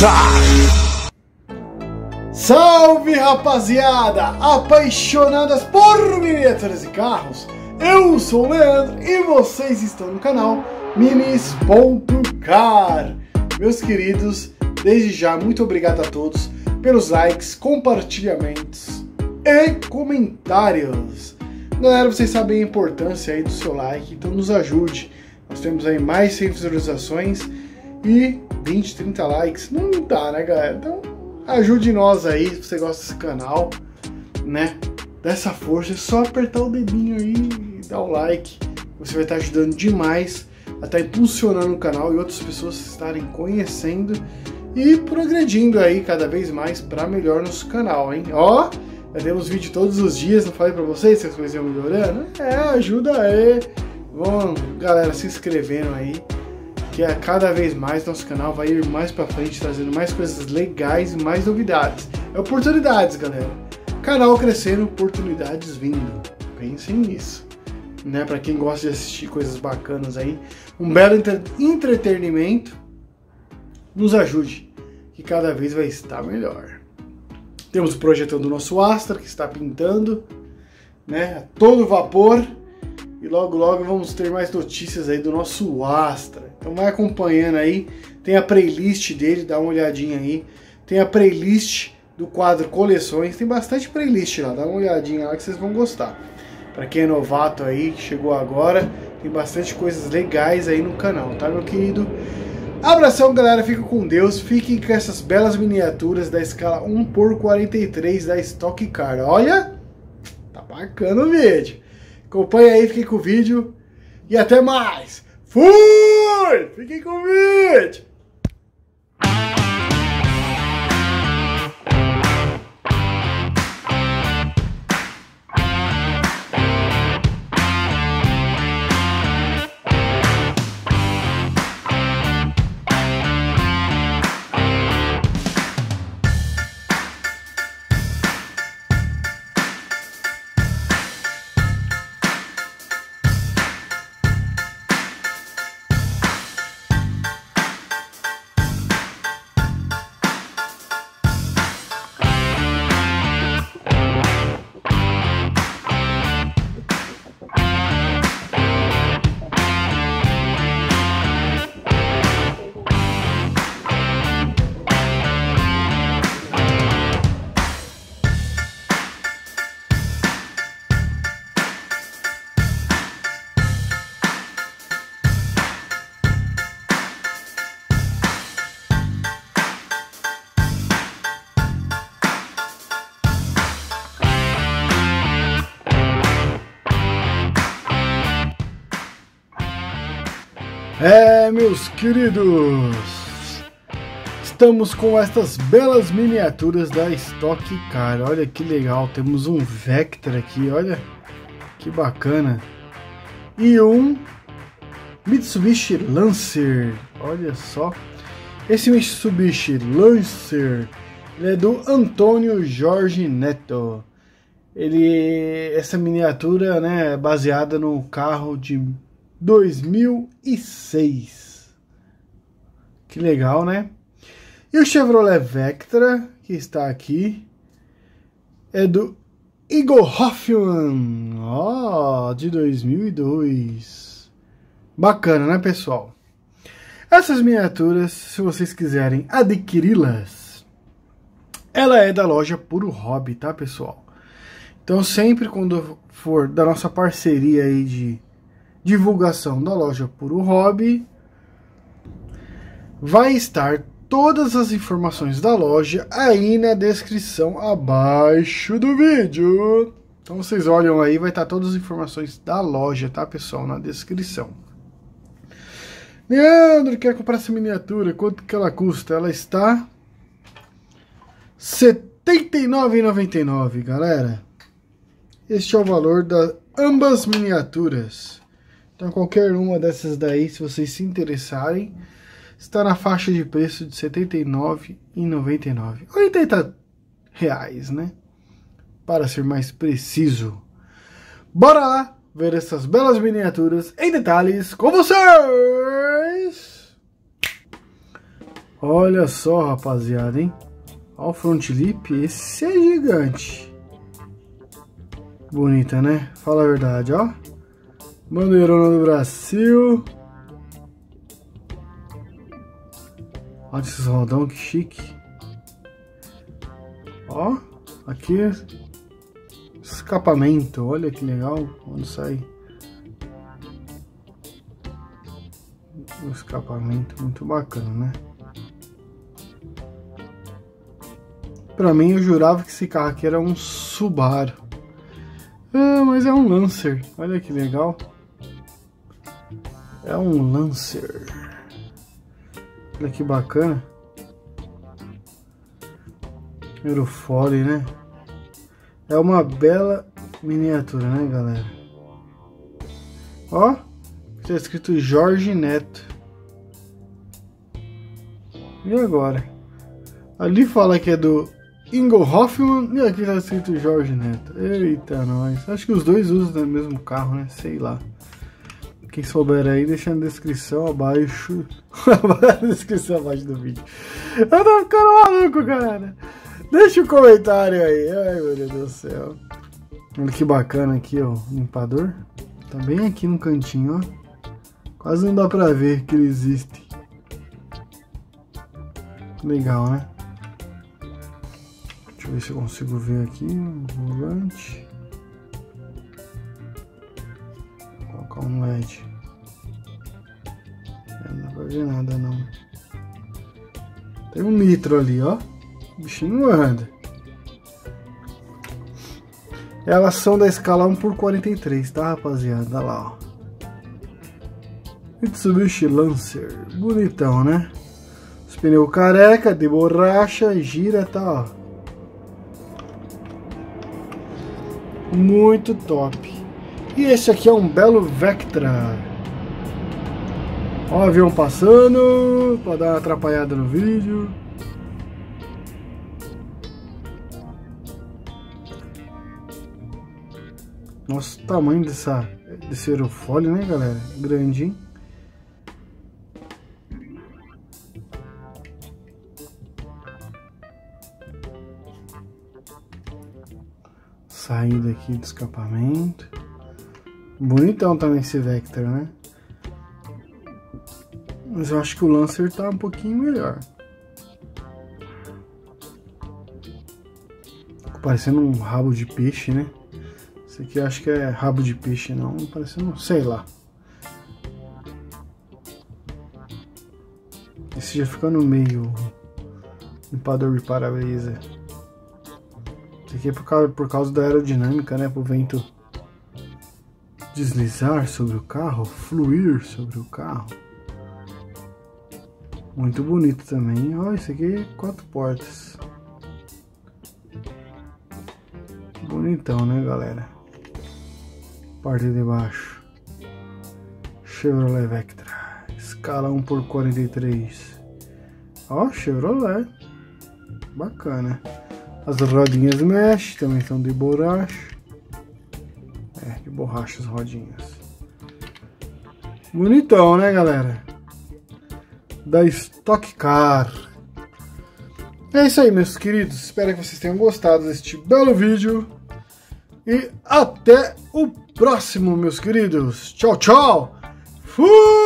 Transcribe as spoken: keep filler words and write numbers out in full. Car. Salve, rapaziada, apaixonadas por miniaturas e carros. Eu sou o Leandro e vocês estão no canal minis ponto car. Meus queridos, desde já muito obrigado a todos pelos likes, compartilhamentos e comentários. Galera, vocês sabem a importância aí do seu like, então nos ajude. Nós temos aí mais cem visualizações e vinte, trinta likes. Não dá, né, galera? Então ajude nós aí, se você gosta desse canal, né? Dessa força, é só apertar o dedinho aí e dar o like. Você vai estar ajudando demais a estar impulsionando o canal e outras pessoas estarem conhecendo e progredindo aí cada vez mais para melhor nosso canal, hein? Ó, já temos vídeo todos os dias, não falei para vocês que as coisas iam melhorando? É, ajuda aí. Bom, galera, se inscrevendo aí, que a cada vez mais nosso canal vai ir mais para frente, trazendo mais coisas legais e mais novidades. É oportunidades, galera. Canal crescendo, oportunidades vindo. Pensem nisso, né? Para quem gosta de assistir coisas bacanas aí, um belo entre entretenimento, nos ajude, que cada vez vai estar melhor. Temos o projeto do nosso Astra, que está pintando, né? Todo vapor. E logo logo vamos ter mais notícias aí do nosso Astra. Então vai acompanhando aí, tem a playlist dele, dá uma olhadinha aí. Tem a playlist do quadro coleções, tem bastante playlist lá, dá uma olhadinha lá que vocês vão gostar. Para quem é novato aí, que chegou agora, tem bastante coisas legais aí no canal, tá, meu querido? Abração, galera, fica com Deus, fiquem com essas belas miniaturas da escala um por quarenta e três da Stock Car. Olha, tá bacana o vídeo, acompanha aí, fiquem com o vídeo e até mais. Fui, fiquem com o vídeo. É, meus queridos, estamos com estas belas miniaturas da Stock Car. Olha que legal, temos um Vector aqui, olha que bacana. E um Mitsubishi Lancer, olha só. Esse Mitsubishi Lancer, ele é do Antônio Jorge Neto. Ele, essa miniatura, né, é baseada no carro de dois mil e seis. Que legal, né? E o Chevrolet Vectra, que está aqui, é do Igor Hoffman, ó, de dois mil e dois. Bacana, né, pessoal? Essas miniaturas, se vocês quiserem adquiri-las, ela é da loja Puro Hobby, tá, pessoal? Então, sempre quando for da nossa parceria aí de divulgação da loja Puro Hobby, vai estar todas as informações da loja aí na descrição abaixo do vídeo. Então vocês olham aí, vai estar todas as informações da loja, tá, pessoal, na descrição. Leandro, quer comprar essa miniatura? Quanto que ela custa? Ela está setenta e nove reais e noventa e nove centavos, galera. Este é o valor das ambas miniaturas. Então qualquer uma dessas daí, se vocês se interessarem, está na faixa de preço de setenta e nove reais e noventa e nove centavos. oitenta reais, né? Para ser mais preciso. Bora lá ver essas belas miniaturas em detalhes com vocês! Olha só, rapaziada, hein? Olha o front lip, esse é gigante. Bonita, né? Fala a verdade, ó. Bandeirona do Brasil. Olha esses rodão, que chique. Ó, aqui escapamento, olha que legal. Onde sai o escapamento, muito bacana, né? Pra mim, eu jurava que esse carro aqui era um Subaru. Ah, mas é um Lancer, olha que legal. É um Lancer. Olha que bacana. Aerofólio, né? É uma bela miniatura, né, galera? Ó, tá escrito Jorge Neto. E agora? Ali fala que é do Igor Hoffman e aqui tá escrito Jorge Neto. Eita, nós. Acho que os dois usam o mesmo carro, né? Sei lá. Quem souber aí, deixa na descrição abaixo. Na descrição abaixo do vídeo. Eu tô ficando maluco, galera. Deixa o um comentário aí. Ai, meu Deus do céu. Olha que bacana aqui, ó. Limpador. Tá bem aqui no cantinho, ó. Quase não dá pra ver que ele existe. Legal, né? Deixa eu ver se eu consigo ver aqui. Volante. Vou colocar um L E D. Não dá pra ver nada, não. Tem um nitro ali, ó. O bichinho anda. Elas são da escala um por quarenta e três, tá, rapaziada? Olha lá, ó. Mitsubishi Lancer. Bonitão, né? Os pneus careca, de borracha, gira, tá, ó. Muito top. E esse aqui é um belo Vectra. Ó o avião passando, pra dar uma atrapalhada no vídeo. Nossa, o tamanho dessa, desse aerofólio, né, galera? Grande, hein? Saída aqui do escapamento. Bonitão também esse Vector, né? Mas eu acho que o Lancer tá um pouquinho melhor. Ficou parecendo um rabo de peixe, né? Esse aqui acho que é rabo de peixe, não, parece, não sei lá. Esse já fica no meio, limpador de para-brisa. Esse aqui é por causa, por causa da aerodinâmica, né, pro vento deslizar sobre o carro, fluir sobre o carro. Muito bonito também. Olha, esse aqui é quatro portas. Bonitão, né, galera? Parte de baixo, Chevrolet Vectra, escala um por quarenta e três, ó, Chevrolet, bacana. As rodinhas mesh, também são de borracha, é, de borracha as rodinhas. Bonitão, né, galera? Da Stock Car. É isso aí, meus queridos, espero que vocês tenham gostado deste belo vídeo. E até o próximo, meus queridos. Tchau, tchau. Fui!